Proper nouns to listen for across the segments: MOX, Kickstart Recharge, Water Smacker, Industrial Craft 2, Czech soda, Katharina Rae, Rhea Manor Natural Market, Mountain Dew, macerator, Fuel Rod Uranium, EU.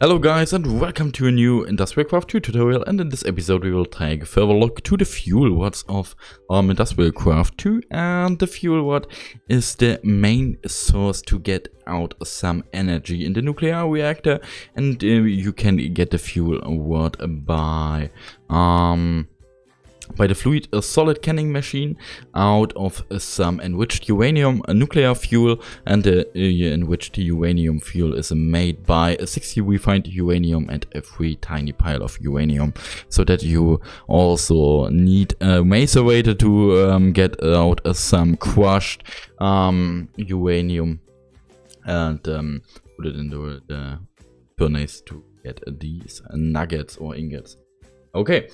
Hello guys and welcome to a new Industrial Craft 2 tutorial, and in this episode we will take a further look to the fuel rods of Industrial Craft 2. And the fuel rod is the main source to get out some energy in the nuclear reactor, and you can get the fuel rod by the fluid solid canning machine out of some enriched uranium nuclear fuel. And the enriched uranium fuel is made by 60 refined uranium and a free tiny pile of uranium, so that you also need a macerator to get out some crushed uranium and put it into the furnace to get these nuggets or ingots. Okay,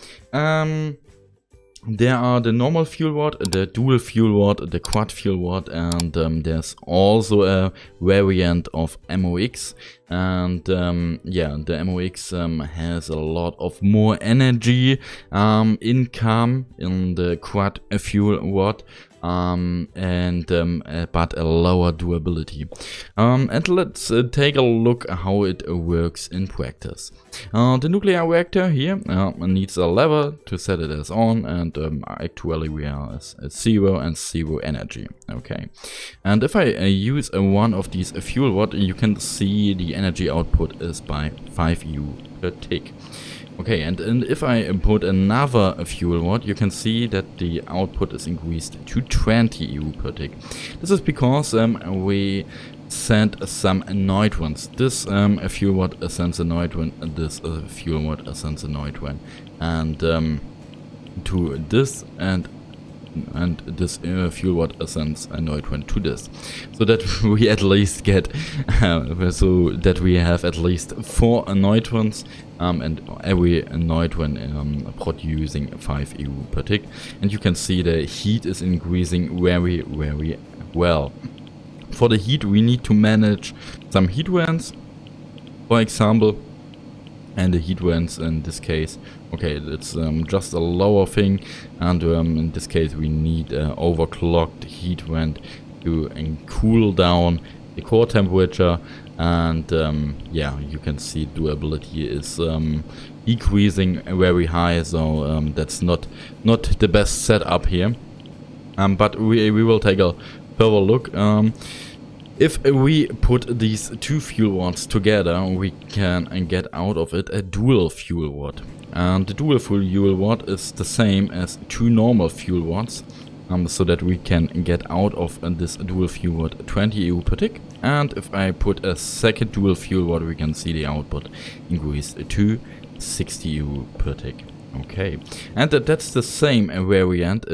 there are the normal fuel rod, the dual fuel rod, the quad fuel rod, and there's also a variant of MOX. And yeah, the MOX has a lot of more energy income in the quad fuel rod, but a lower durability. And let's take a look how it works in practice. The nuclear reactor here needs a lever to set it as on, and actually we are at zero and zero energy. Okay, and if I use one of these fuel rod, you can see the energy output is by 5U per tick. Okay, and if I put another fuel rod, you can see that the output is increased to 20 EU per tick. This is because we send some neutrons. This fuel rod sends a neutron, and this fuel rod sends a neutron. And to this and this fuel rod sends a neutron to this, so that we at least get so that we have at least 4 neutrons, and every neutron producing 5 EU per tick. And you can see the heat is increasing very, very well. For the heat, we need to manage some heat vents, for example. And the heat vents in this case, okay, it's just a lower thing, and in this case we need overclocked heat vent to cool down the core temperature. And yeah, you can see durability is decreasing very high, so that's not the best setup here. But we will take a further look. If we put these two fuel rods together, we can get out of it a dual fuel rod. And the dual fuel rod is the same as two normal fuel rods, so that we can get out of this dual fuel rod 20 EU per tick. And if I put a second dual fuel rod, we can see the output increased to 60 EU per tick. Okay, and that's the same variant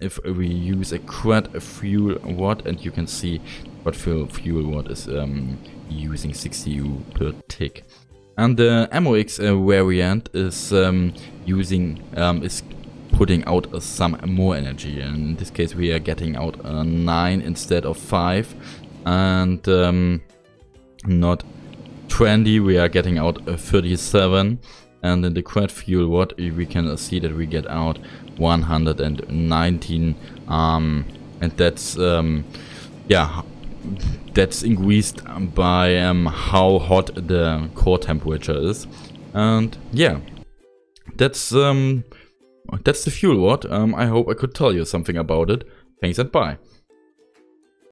if we use a quad fuel rod, and you can see what fuel rod is using 60 EU per tick. And the MOX variant is putting out some more energy, and in this case we are getting out 9 instead of 5, and not 20, we are getting out 37. And in the quad fuel rod, we can see that we get out 119, and that's yeah, that's increased by how hot the core temperature is. And yeah, that's the fuel rod. I hope I could tell you something about it. Thanks and bye.